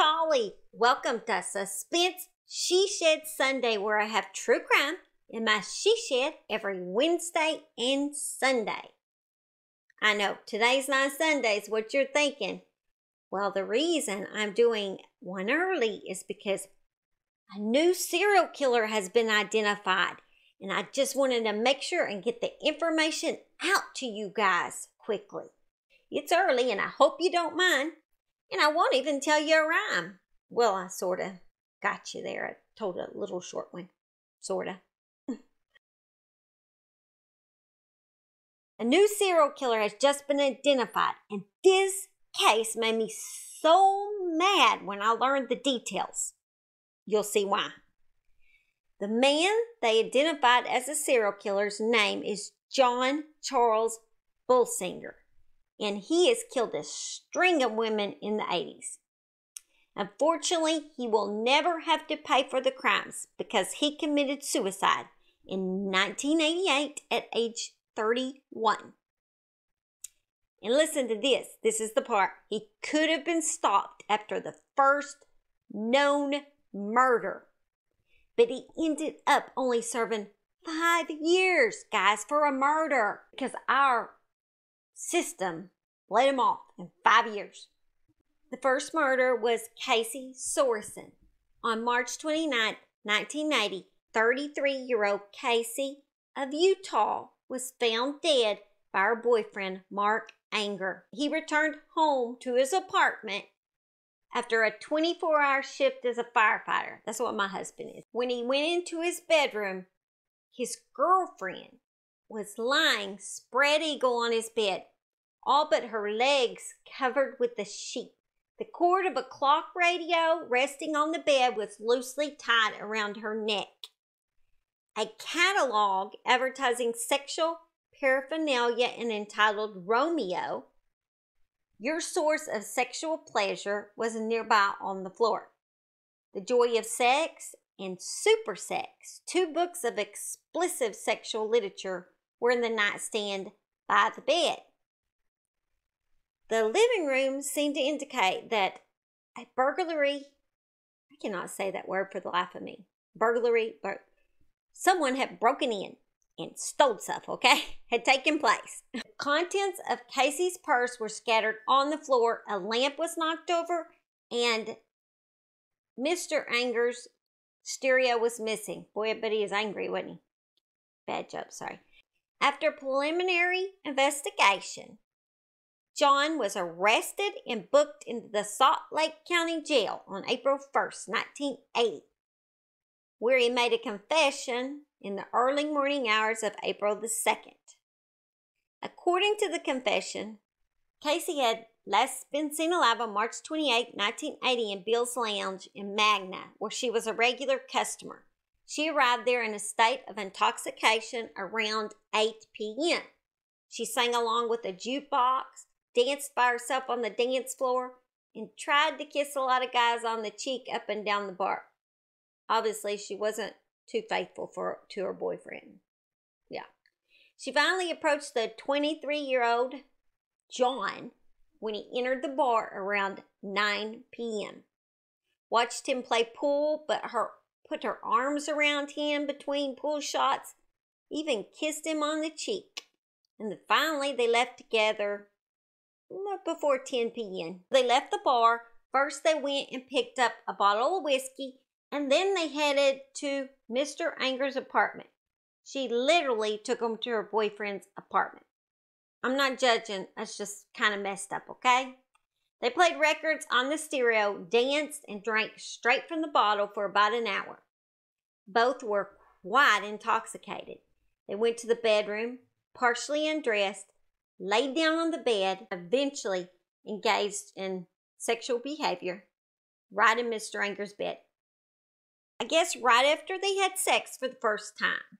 It's Ollie. Welcome to Suspense She Shed Sunday, where I have true crime in my She Shed every Wednesday and Sunday. I know, today's not Sundays, what you're thinking. Well, the reason I'm doing one early is because a new serial killer has been identified, and I just wanted to make sure and get the information out to you guys quickly. It's early, and I hope you don't mind. And I won't even tell you a rhyme. Well, I sort of got you there. I told a little short one. Sort of. A new serial killer has just been identified. And this case made me so mad when I learned the details. You'll see why. The man they identified as a serial killer's name is John Charles Bolsinger, and he has killed a string of women in the 80s. Unfortunately, he will never have to pay for the crimes because he committed suicide in 1988 at age 31. And listen to this. This is the part. He could have been stopped after the first known murder, but he ended up only serving 5 years, guys, for a murder because our system let him off in 5 years. The first murder was Casey Sorison. On March 29, 1980, 33-year-old Casey of Utah was found dead by her boyfriend, Mark Anger. He returned home to his apartment after a 24-hour shift as a firefighter. That's what my husband is. When he went into his bedroom, his girlfriend was lying spread eagle on his bed, all but her legs covered with a sheet. The cord of a clock radio resting on the bed was loosely tied around her neck. A catalog advertising sexual paraphernalia and entitled Romeo, your source of sexual pleasure, was nearby on the floor. The Joy of Sex and Super Sex, two books of explicit sexual literature, were in the nightstand by the bed. The living room seemed to indicate that a burglary, I cannot say that word for the life of me, someone had broken in and stole stuff, okay, had taken place. The contents of Casey's purse were scattered on the floor, a lamp was knocked over, and Mr. Anger's stereo was missing. Boy, but he was angry, wasn't he? Bad joke, sorry. After preliminary investigation, John was arrested and booked into the Salt Lake County Jail on April 1st, 1980, where he made a confession in the early morning hours of April the 2nd. According to the confession, Casey had last been seen alive on March 28, 1980 in Bill's Lounge in Magna, where she was a regular customer. She arrived there in a state of intoxication around 8 p.m. She sang along with a jukebox, danced by herself on the dance floor, and tried to kiss a lot of guys on the cheek up and down the bar. Obviously, she wasn't too faithful to her boyfriend. Yeah. She finally approached the 23-year-old John when he entered the bar around 9 p.m. Watched him play pool, but put her arms around him between pool shots, even kissed him on the cheek. And then finally, they left together before 10 p.m. They left the bar. First, they went and picked up a bottle of whiskey, and then they headed to Mr. Anger's apartment. She literally took them to her boyfriend's apartment. I'm not judging. That's just kind of messed up, okay? They played records on the stereo, danced, and drank straight from the bottle for about an hour. Both were quite intoxicated. They went to the bedroom, partially undressed, laid down on the bed, eventually engaged in sexual behavior right in Mr. Anger's bed. I guess right after they had sex for the first time.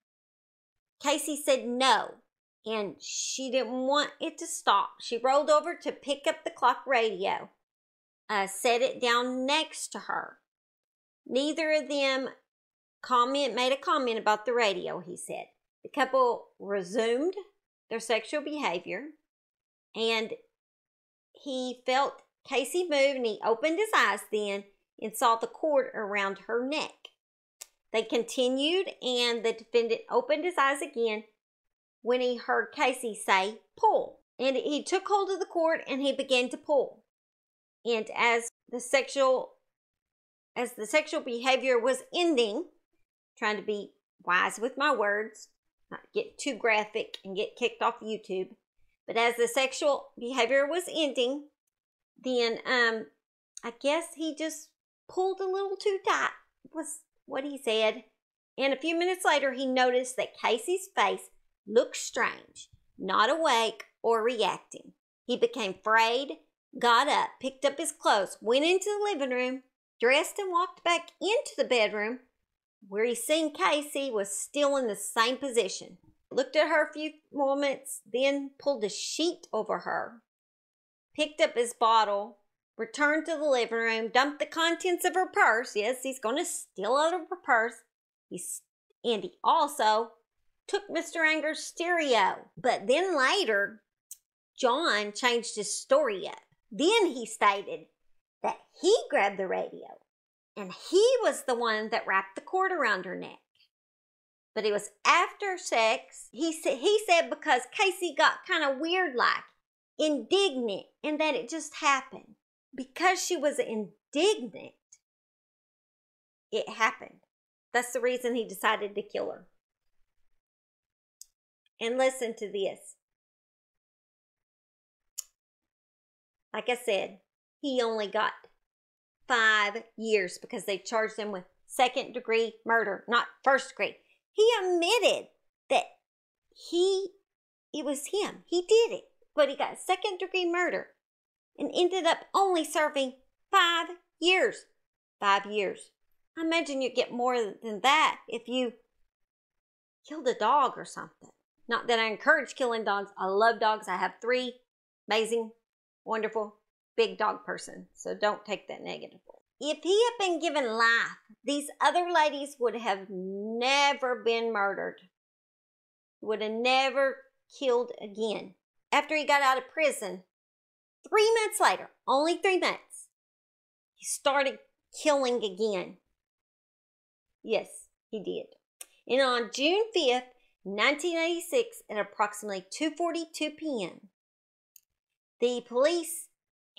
Casey said no, and she didn't want it to stop. She rolled over to pick up the clock radio, set it down next to her. Neither of them made a comment about the radio, he said. The couple resumed their sexual behavior, and he felt Casey moved and he opened his eyes then and saw the cord around her neck. They continued and the defendant opened his eyes again when he heard Casey say, pull. And he took hold of the cord and he began to pull. And as the sexual behavior was ending, trying to be wise with my words, not get too graphic and get kicked off YouTube, but as the sexual behavior was ending, then I guess he just pulled a little too tight, was what he said. And a few minutes later, he noticed that Casey's face looked strange, not awake or reacting. He became afraid, got up, picked up his clothes, went into the living room, dressed and walked back into the bedroom where he seen Casey was still in the same position. Looked at her a few moments, then pulled a sheet over her, picked up his bottle, returned to the living room, dumped the contents of her purse. Yes, he's going to steal out of her purse. And he also took Mr. Anger's stereo. But then later, John changed his story up. Then he stated that he grabbed the radio and he was the one that wrapped the cord around her neck. But it was after sex. He said because Casey got kind of weird-like, indignant, and that it just happened. Because she was indignant, it happened. That's the reason he decided to kill her. And listen to this. Like I said, he only got 5 years because they charged him with second-degree murder, not first-degree. He admitted that it was him. He did it, but he got second-degree murder and ended up only serving 5 years. 5 years. I imagine you get more than that if you killed a dog or something. Not that I encourage killing dogs. I love dogs. I have 3 amazing, wonderful, big dog person, so don't take that negatively. If he had been given life, these other ladies would have never been murdered. Would have never killed again. After he got out of prison, 3 months later, only 3 months, he started killing again. Yes, he did. And on June 5th, 1986, at approximately 2:42 p.m., the police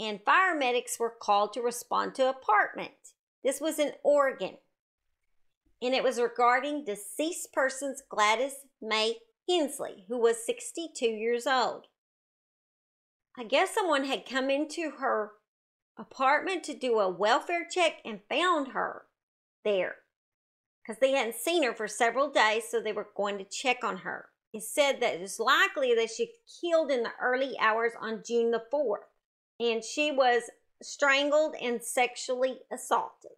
and paramedics were called to respond to an apartment. This was in Oregon. And it was regarding deceased persons Gladys Mae Hensley, who was 62 years old. I guess someone had come into her apartment to do a welfare check and found her there, because they hadn't seen her for several days, so they were going to check on her. It said that it's likely that she killed in the early hours on June the 4th. And she was strangled and sexually assaulted.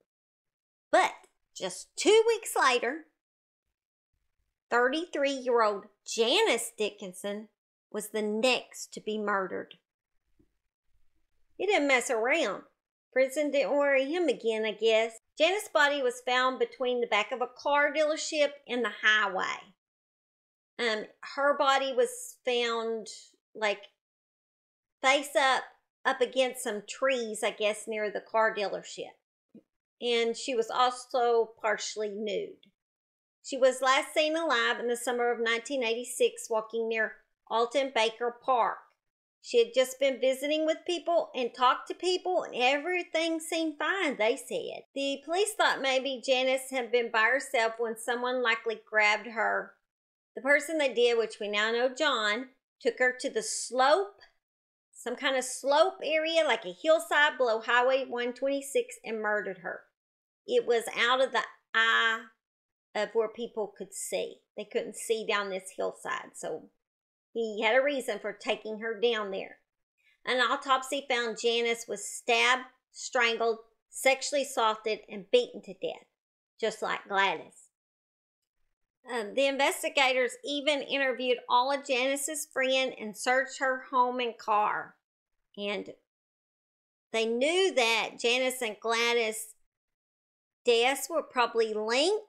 But just 2 weeks later, 33-year-old Janice Dickinson was the next to be murdered. He didn't mess around. Prison didn't worry him again, I guess. Janice's body was found between the back of a car dealership and the highway. Her body was found like face up against some trees, I guess, near the car dealership. And she was also partially nude. She was last seen alive in the summer of 1986, walking near Alton Baker Park. She had just been visiting with people and talked to people, and everything seemed fine, they said. The police thought maybe Janice had been by herself when someone likely grabbed her. The person that did, which we now know John, took her to the slope, some kind of slope area, like a hillside below Highway 126, and murdered her. It was out of the eye of where people could see. They couldn't see down this hillside, so he had a reason for taking her down there. An autopsy found Janice was stabbed, strangled, sexually assaulted, and beaten to death, just like Gladys. The investigators even interviewed all of Janice's friends and searched her home and car. And they knew that Janice and Gladys' deaths were probably linked,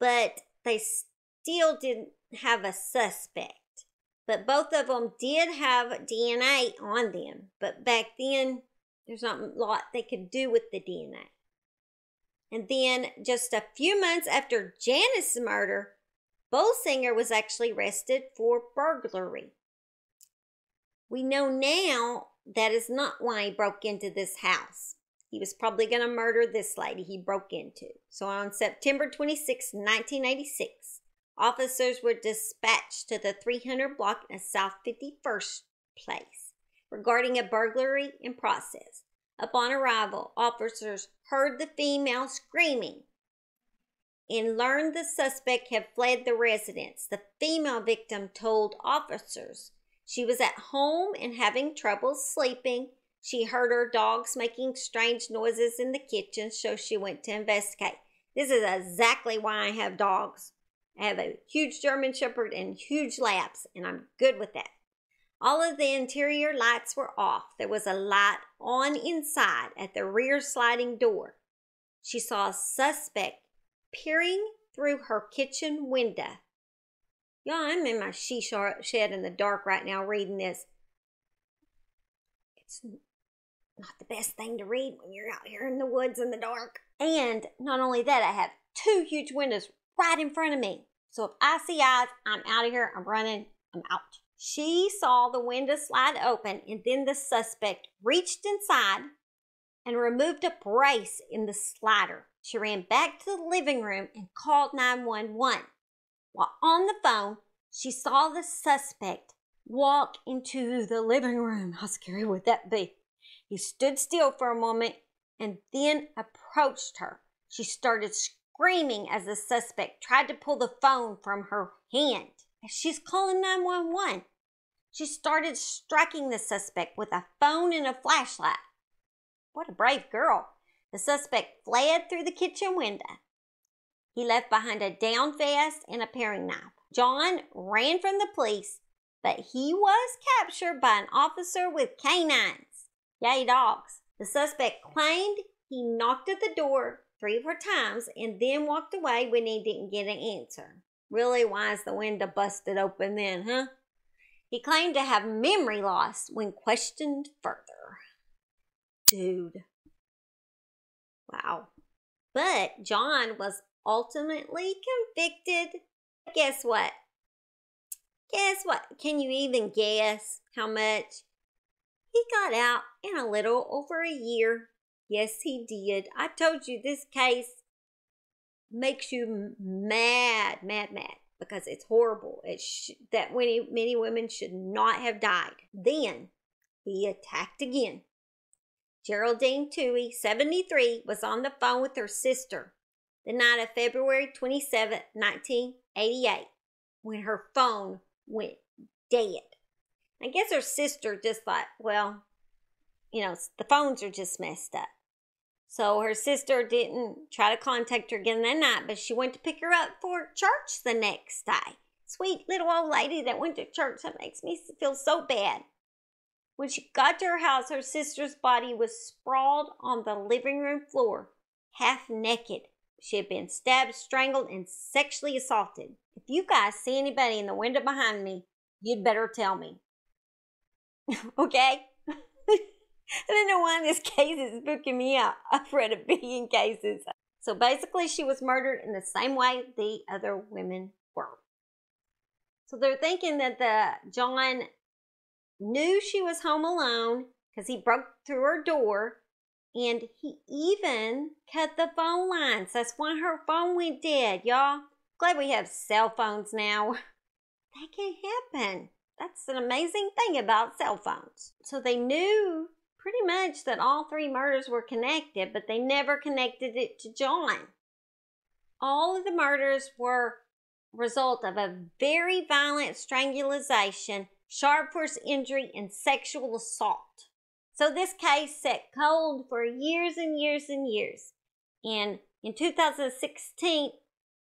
but they still didn't have a suspect. But both of them did have DNA on them. But back then, There's not a lot they could do with the DNA. And then just a few months after Janice's murder, Bolsinger was actually arrested for burglary. We know now that is not why he broke into this house. He was probably going to murder this lady he broke into. So on September 26, 1986, officers were dispatched to the 300 block of South 51st Place regarding a burglary in process. Upon arrival, officers heard the female screaming and learned the suspect had fled the residence. The female victim told officers she was at home and having trouble sleeping. She heard her dogs making strange noises in the kitchen, so she went to investigate. This is exactly why I have dogs. I have a huge German Shepherd and huge labs, and I'm good with that. All of the interior lights were off. There was a light on inside at the rear sliding door. She saw a suspect peering through her kitchen window. Y'all, I'm in my she shed in the dark right now reading this. It's not the best thing to read when you're out here in the woods in the dark. And not only that, I have two huge windows right in front of me. So if I see eyes, I'm out of here. I'm running. I'm out. She saw the window slide open, and then the suspect reached inside and removed a brace in the slider. She ran back to the living room and called 911. While on the phone, she saw the suspect walk into the living room. How scary would that be? He stood still for a moment and then approached her. She started screaming as the suspect tried to pull the phone from her hand. She's calling 911. She started striking the suspect with a phone and a flashlight. What a brave girl. The suspect fled through the kitchen window. He left behind a down vest and a paring knife. John ran from the police, but he was captured by an officer with canines. Yay, dogs. The suspect claimed he knocked at the door 3 or 4 times and then walked away when he didn't get an answer. Really, why is the window busted open then, huh? He claimed to have memory loss when questioned further. Dude. Wow. But John was ultimately convicted. Guess what? Guess what? Can you even guess how much? He got out in a little over a year. Yes, he did. I told you this case makes you mad, mad, mad, because it's horrible. That many women should not have died. Then he attacked again. Geraldine Toohey, 73, was on the phone with her sister the night of February 27, 1988, when her phone went dead. I guess her sister just thought, well, you know, the phones are just messed up. So her sister didn't try to contact her again that night, but she went to pick her up for church the next day. Sweet little old lady that went to church. That makes me feel so bad. When she got to her house, her sister's body was sprawled on the living room floor, half naked. She had been stabbed, strangled, and sexually assaulted. If you guys see anybody in the window behind me, you'd better tell me. Okay? I don't know why this case is booking me out. I've read a billion cases. So basically, she was murdered in the same way the other women were. So they're thinking that John knew she was home alone because he broke through her door. And he even cut the phone lines. That's why her phone went dead, y'all. Glad we have cell phones now. That can happen. That's an amazing thing about cell phones. So they knew pretty much that all three murders were connected, but they never connected it to John. All of the murders were a result of a very violent strangulation, sharp force injury, and sexual assault. So this case sat cold for years and years and years. And in 2016,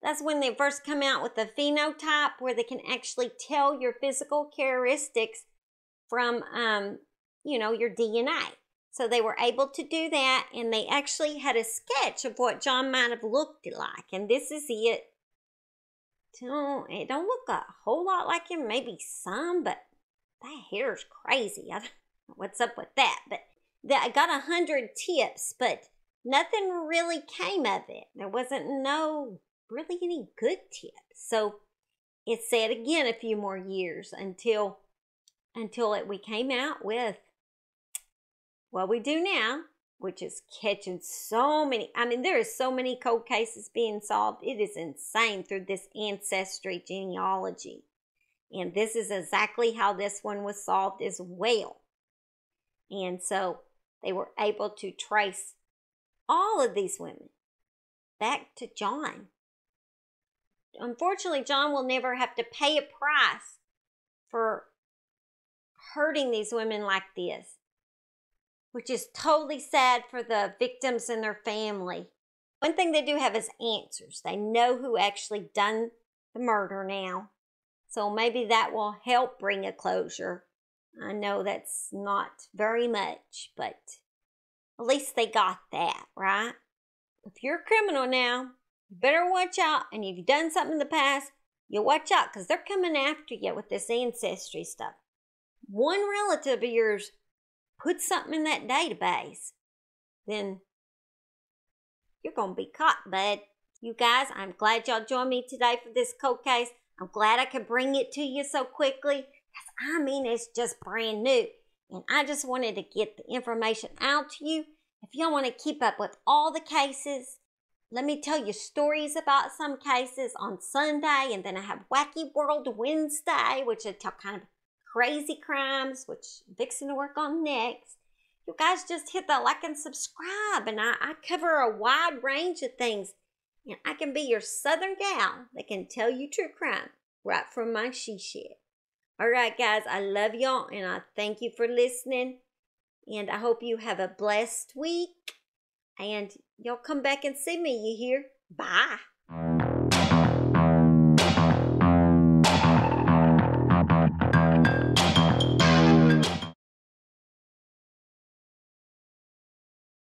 that's when they first come out with the phenotype where they can actually tell your physical characteristics from, you know, your DNA. So they were able to do that, and they actually had a sketch of what John might have looked like. And this is it. It don't look a whole lot like him, maybe some, but that hair's crazy. What's up with that? But that I got 100 tips, but nothing really came of it. There wasn't no really any good tips. So it said again a few more years until we came out with what we do now, which is catching so many. I mean, there is so many cold cases being solved. It is insane through this ancestry genealogy. And this is exactly how this one was solved as well. And so they were able to trace all of these women back to John. Unfortunately, John will never have to pay a price for hurting these women like this, which is totally sad for the victims and their family. One thing they do have is answers. They know who actually done the murder now. So maybe that will help bring a closure. I know that's not very much, but at least they got that, right? If you're a criminal now, you better watch out. And if you've done something in the past, you watch out, because they're coming after you with this ancestry stuff. One relative of yours put something in that database, then you're going to be caught, bud. You guys, I'm glad y'all joined me today for this cold case. I'm glad I could bring it to you so quickly, because I mean, it's just brand new. And I just wanted to get the information out to you. If y'all want to keep up with all the cases, let me tell you stories about some cases on Sunday. And then I have Wacky World Wednesday, which I tell kind of crazy crimes, which I'm fixing to work on next. You guys just hit that like and subscribe. And I cover a wide range of things. And I can be your southern gal that can tell you true crime right from my she shed. All right, guys, I love y'all, and I thank you for listening. And I hope you have a blessed week. And y'all come back and see me, you hear? Bye.